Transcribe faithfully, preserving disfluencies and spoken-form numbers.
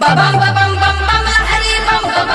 Ba bam ba bam bam bam, hari bam ba bam.